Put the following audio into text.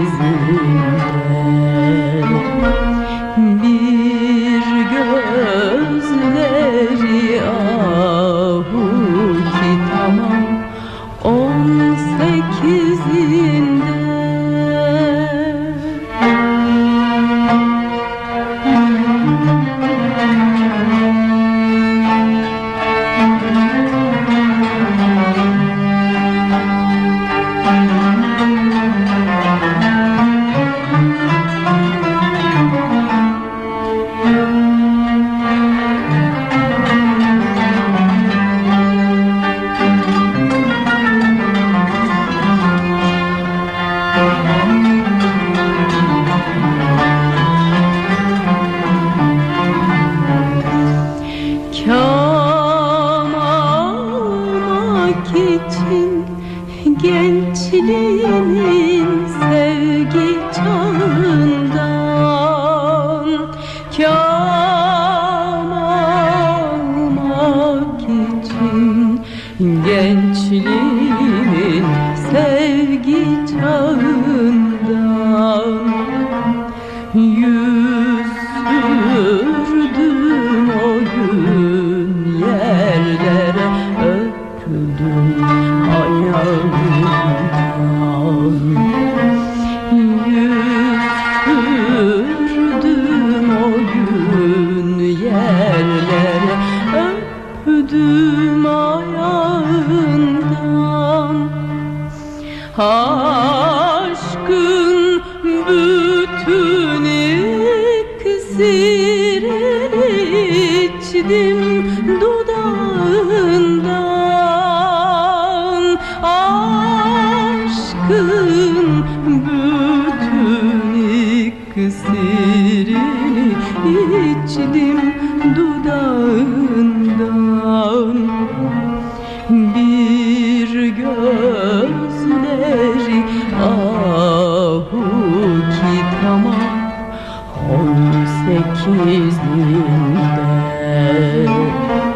Sekiz dinde